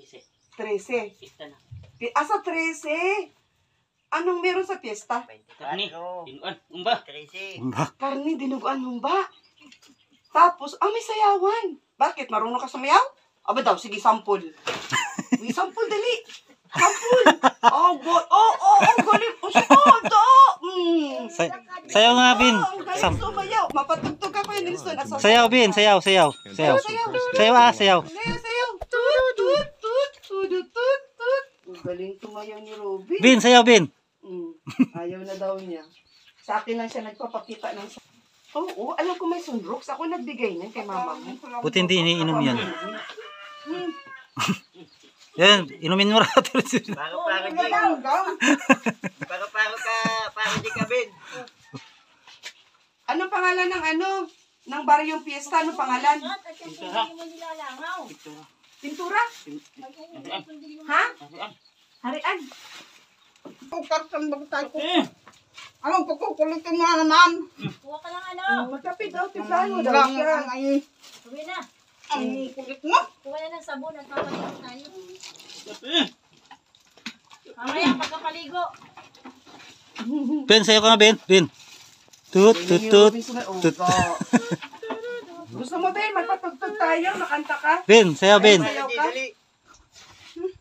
13. Pista na. Asa 13? Anong meron sa pista? Karni, dinuguan, humba. 13. Humba. Karni, dinuguan, humba. Tapos, may sayawan. Bakit? Marunong ka sumayaw? Aba daw, sige, sampol. May sampol, dali. Sampol. Oh, galing. Sayaw nga, Bin. Sumayaw. Mapatugtog ka kayo, Nelson. Sayaw, Bin. Sayaw. Sayaw. Tut. Galing tumayaw ni Robin. Bin, sayaw, Bin. Ayaw na daw niya. Sa akin lang siya nagpapakita ng... Oo, alam ko may sunrocks. Ako nagbigay niyan kay mama mo. Buti hindi iniinom yan. Yan, inumin mo rato. Para di ka, Ben. Anong pangalan ng ng baryong piyesta? Anong pangalan? Pintura? Ha? Harian. Anong kukukulitin mo na, ma'am? Kuha ka ng Magkapit daw, tiplahan mo daw. Rowena. Ay, kulit mo. Kuha na ng sabon at papaligo tayo. Mamaya, pagkapaligo. Ben, sayo ka nga, Ben. Tut. Gusto mo, Ben? Magpatugtog tayo. Makanta ka. Ben, sayo, Ben. Sayo ka.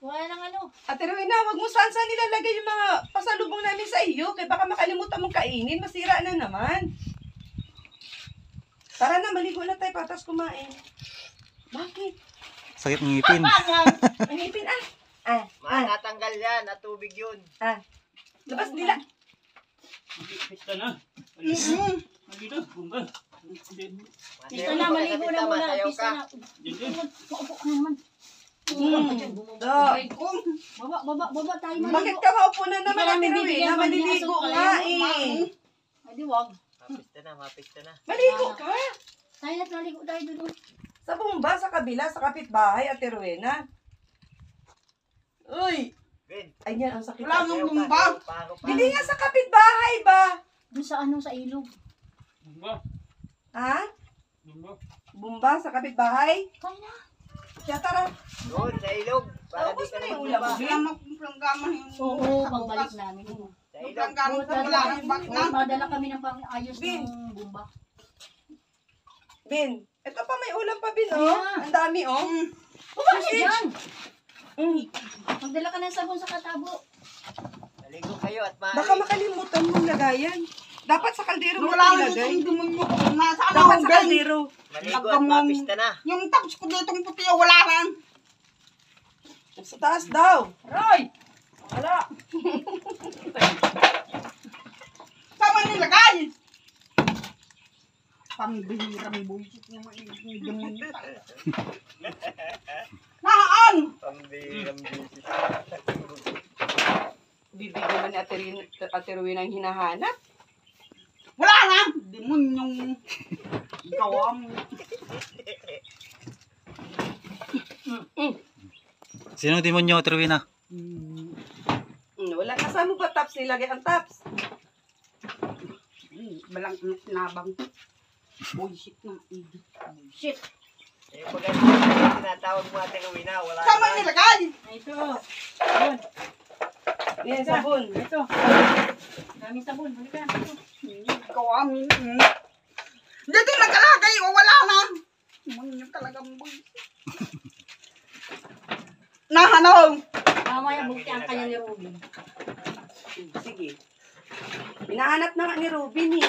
Wala nang Ate Rowena, wag mo saan nilalagay yung mga pasalubong namin sa iyo. Kaya baka makalimutan mong kainin. Masira na naman. Tara na, maligo na tayo patas kumain. Bakit? Sakit ng ngipin. Ang ngipin natanggal yan. Natubig yun. Labas nila. Pista na. Maligo. Pista na, maligo na muna. Pista na. Maupo ka naman. Baba tayo. Bakit ka maupo na naman ang Rowena? Maliligo ka eh. Maliwag. Mapista na. Maligo ka? Tayo na, maligo tayo doon. Sa bumba, sa kabila, sa kapitbahay, at Rowena. Uy! Ay yan, ang sakit. Wala nung bumba. Hindi nga sa kapitbahay ba? Doon sa sa ilog. Bumba. Ha? Bumba sa kapitbahay? Tayo na. Kaya tara. Doon, sa ilog. Ubus na yung ulam. Magpumplanggaman yung... Oo, pagbalik namin. Magpumplanggaman sa ulam. Magdala kami ng pang-ayos ng bumba. Bin, ito pa may ulam pa, Bin, Ang dami, Bakit yan? Magdala ka ng sabon sa katabo. Maligo kayo at maaari. Baka makalimutan mong lagayan. Dapat sa kaldero mo ilagay. Dapat sa kaldero. Maligo at mapista na. Yung tabs ko dito ng puti, wala lang. Sa taas daw. Roy! Wala. Saan man nilagay? Pambihirang buisit niya maiging damon. Nakaan! Pambihirang buisit. Bibigyan man ni Ate Rowena ang hinahanap. Wala na! Demon yung gawa mo. Sinong demon nyo, Rowena? Wala. Kasama mo ba tops? Nilagay ang tops? Balang nabang. Bullshit na. Bullshit. Yung pagkakas tinatawag mo ating Rowena. Sama nilagay! Ito. Sabon. Yan, sabon. Ito. Daming sabon. Halika. Ito. Kawamin. Dito nakalagay o wala na. Mangyo talagang boy. Nahanong. Mamaya bukti ang kanya ni Robin. Sige. Pinahanap na ni Robin eh.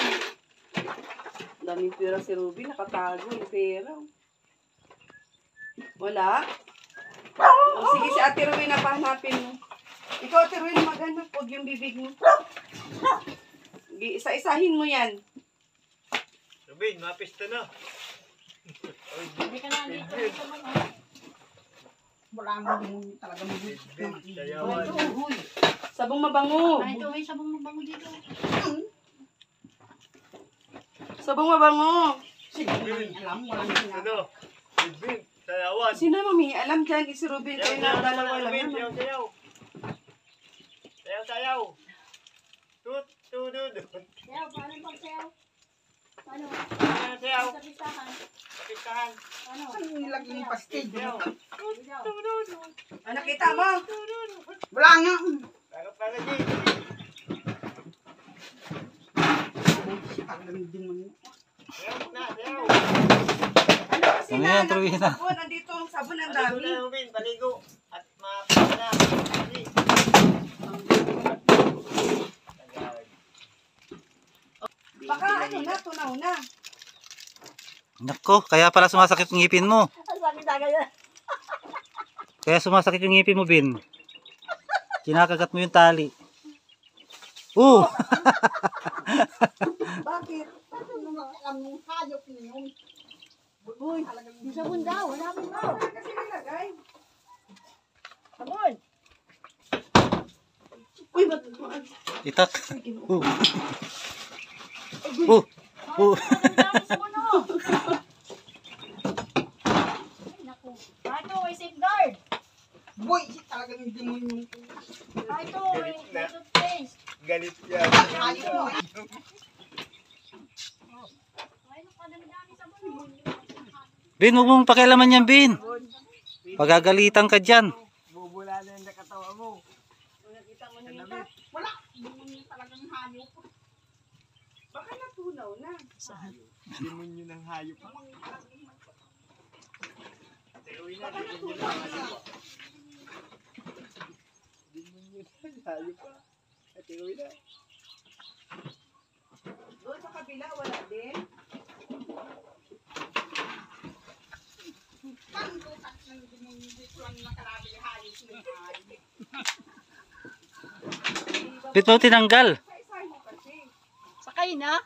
Daming pera si Robin. Nakatago yung pera. Wala. Sige si Ate Rowena pahanapin mo. Ikaw Ate Rowena maghanap. Huwag yung bibig mo. Isa-isahin mo yan. Robin, mapista na. Hindi ka na dito. Wala mo din talaga mo. Sabong mabango. Ito, sabong mabango dito. Sabong mabango. Sino may alam? Walang sinaw. Sino may alam dyan? Si Robin. Sayaw. Tut. Sayaw, paano pag sayaw? Paano? Sayaw. Sa pistahan. Paano? Ang laging pastig. Sayaw. Anak kita mo. Bulangyo. Ano yan, Rowena? Sabon, nandito ang sabon ang dami. Baligo at mapagana. Baka ano na, tunaw na. Nako, kaya pala sumasakit yung ngipin mo. Kaya sumasakit yung ngipin mo, Bin. Kinakagat mo yung tali. Bakit? Bakit nung hayop niyon? Buboy, sabon daw. Wala mo daw. Kasi nilagay. Sabon. Uy, ba't ito? Itak. Ato, ay safeguard. Boy, talagang hindi mo yung... Ato, ay toothpaste. Galit yan. Ato. Bin, huwag mong pakialaman yan, Bin. Pagagalitan ka dyan. Bubula na yung nakatawa mo. Wala. Bumunyo talagang hayop. Baka natunaw na. Sa hayop. Bumunyo ng hayop. Baka natunaw na. Bumunyo ng hayop. Atiroy na. Doon sa kabila, wala din. Panglutak ng bumunyo dito ang nakarabi ng hayop ng hayop. Dito tinanggal. Sakay na.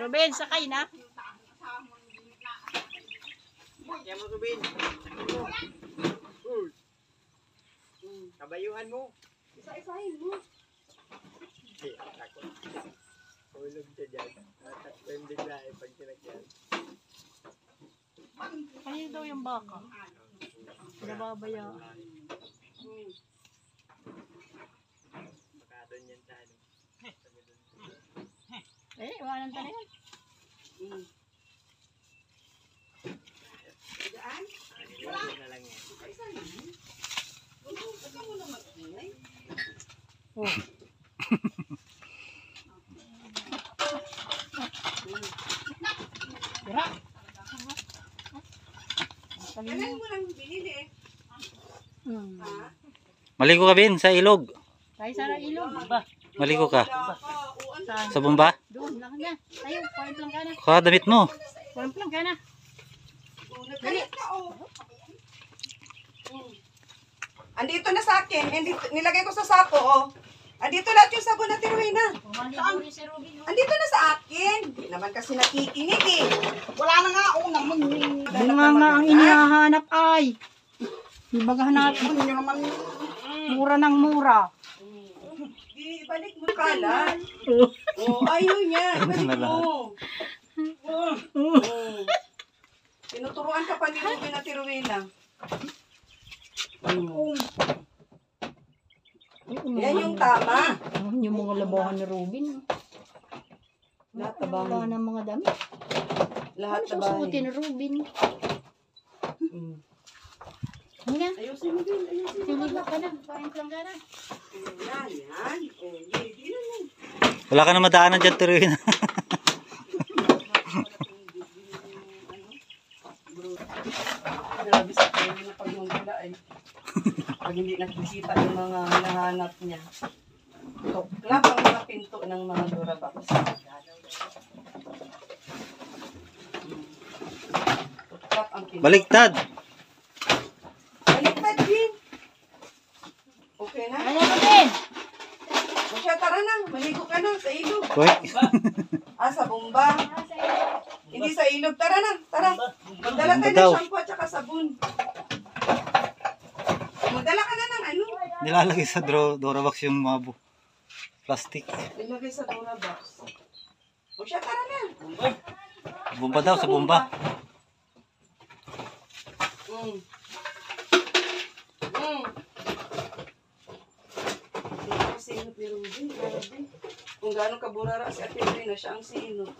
Ruben, sakay na. Kaya mo, Ruben. Kabayuhan mo. Isa-isahin mo. Ulog siya dyan. Tatlong bigla eh pag sinagyan. Kanina daw yung baka. Nababaya. Doon yan tayo. Eh, iwanan tayo. Daan? Wala. Ay, saan yun? Baka mo naman ingay. Oh. Dara. Alam mo lang binili eh. Maligo ka, Bin, sa ilog. Tayo sa ilog. Maligo ka. Sa bomba? Doon, lakad na. Tayo, point lang ka na. Kadamit mo. Point lang ka na. Andito na sa akin. Nilagay ko sa sako, oh. Andito lahat yung sabon na Rowena. Andito na sa akin. Hindi naman kasi nakikinig, eh. Wala na nga, oh. Wala nga ang inihahanap, ay. Ibagahanap. Mura ng mura. Di, ibalik mo kala. Oh, ayun yan. Ibalik mo. Tinuturuan ka pa ni Rowena, Ate Rowena. Yan yung tama. Yung mga labahan ni Rowena. Lahat tabahin. Lahat ng mga dami. Lahat tabahin. Ano susukutin, Rowena? Ayan. Ayusin mo din. Ayusin mo din. Paint lang ka na. Ayan. Ayan. Wala ka na madaanan dyan, Rowena. Grabe sa Rowena na pagmangkala eh. Pag hindi nakikita yung mga nahanap niya. Tuklap ang mga pinto ng mga Dora box. Tuklap ang pinto. Baliktad! Okay na? Ano ka din? Masya, tara na. Maligo ka na sa ilog. Sa bomba. Hindi sa ilog. Tara na. Tara. Magdala tayo ng shampoo at saka sabon. Magdala ka na ng ano? Nilalagay sa Dora box yung mabo. Plastic. Nilalagay sa Dora box. Masya, tara na. Bomba daw sa bomba. Sinop ni Rubin, Rubin. Kung gaano kaburara si Ate Rowena, siya ang sinop.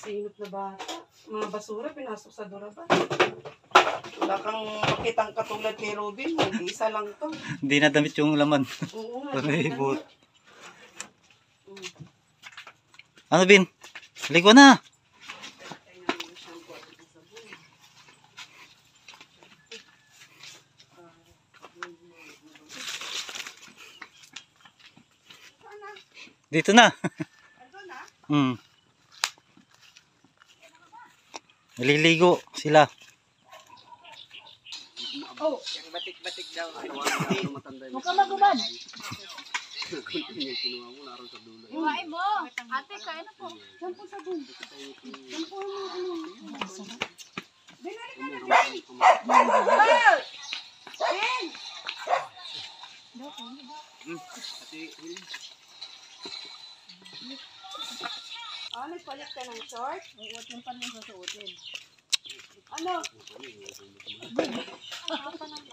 Sinop na bata. Mga basura, pinasok sa Dora box. Wala kang makitang katulad kay Robin. Mag-isa lang to. Hindi nadamit yung laman. Oo. Ano, Bin? Ligwa na! Dito na. Dito na? Naliligo sila. Oh, yung batik-batik daw. Mukhang magubad. Iwain mo. Ate, kaya na po. Diyan po sa doon. Diyan po yung ano. Binalik ka na, Bin! Bin! Ate, Bin. Ah, nagpalit ka ng short? Uwat yung panin sa suotin. Ano?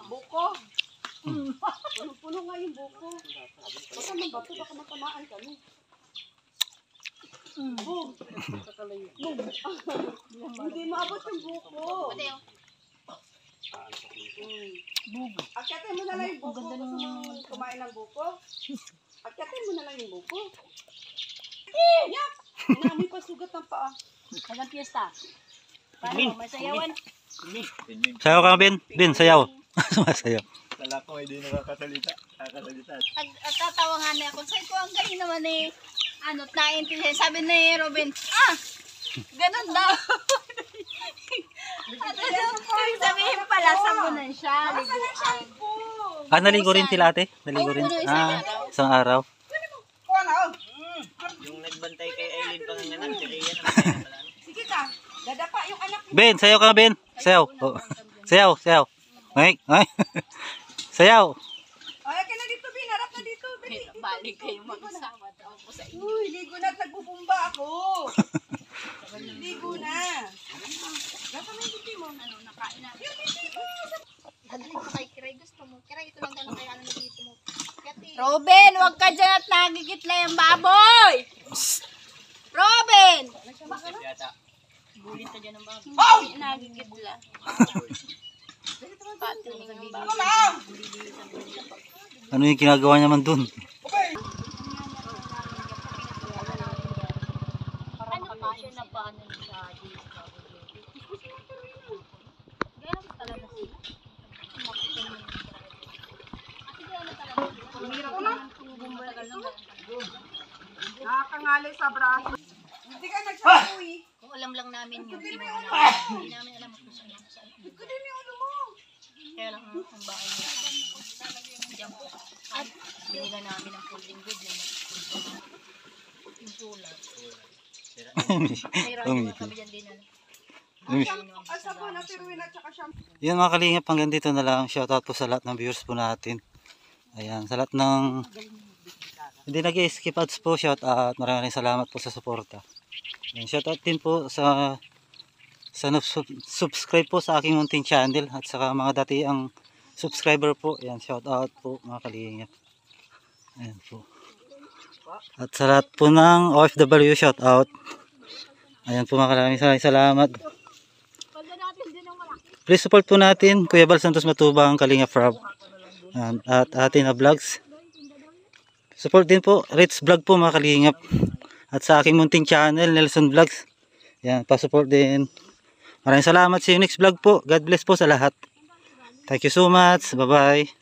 Buko. Puno nga yung buko. Baka mabato, baka matamaan ka. Boom! Boom! Hindi maabot yung buko. Akyatin mo na lang yung buko. Gusto mo kumain ng buko? Akyatin mo na lang yung buko. Yap! Inamoy pa sugat ng paa. Walang piyesta. Paano? May sayawan. Sayaw ka, Ben. Ben, sayaw. Sumasayaw. Kala ko ay di nakakasalita. At tatawangan na ako. Sayo ko ang ganyan naman eh. Ano, naintindihan. Sabi na eh, Robin. Ah! Ganun daw. Sabihin pala, sabunan siya. Liguan. Ah, naligo rin sila ate? Naligo rin? Ah, isang araw. Bantay kay Aileen panganganak, siriyan ang mga pala. Sige ka, dadapa yung anak mo. Ben, sayaw ka, Ben. Sayaw. Sayaw, sayaw. Ay, ay. Sayaw. Ay, ka na dito, Ben. Harap na dito, Ben. Balik kayong mag-isama. Tawag ko sa inyo. Uy, ligo na. Nagbubumba ako. Ligo na. Lata na yung bibi mo. Ano, nakain na. Yung bibi mo. Hadlin ko kay Kiray. Gusto mo. Kiray, ito lang gano'n kaya na nagito mo. Robin, huwag ka dyan at nagigitla yung baboy! Robin! Bulit na dyan ang baboy. Oh! Nagigitla. Ano yung ginagawa niya man dun? Ano pa siya na paano sa dito? Gano'n pa talaga sila? Nakakangalay sa braso. Hindi ka nagsasabi. Kung alam lang namin yun. Hindi namin alam kung saan. Ito din yung ulo mo. Kaya lang kung bahay niya. Diyan po. At binila namin ang folding good. Yung tulad. Mayroon naman kami dyan din. Asa po na si Rowena at saka siya. Yan mga kalingap, hanggang dito na lang. Shoutout po sa lahat ng viewers po natin. Ayan, sa lahat ng hindi nag-skip ads po, shoutout. Maraming salamat po sa suporta. Ayan, shoutout din po sa subscribe po sa aking munting channel at sa mga dati ang subscriber po. Ayan, shoutout po mga kalingap. Ayan po. At sa lahat po ng OFW, shoutout. Ayan po mga kalingap, salamat. Please support po natin, Kuya Val Santos Matubang, Kalingap Rob. At atin na vlogs. Support din po Rich Vlog po mga kalingap. At sa aking munting channel Nelson Vlogs. Yan, pa-support din. Maraming salamat. See you next vlog po. God bless po sa lahat. Thank you so much. Bye bye.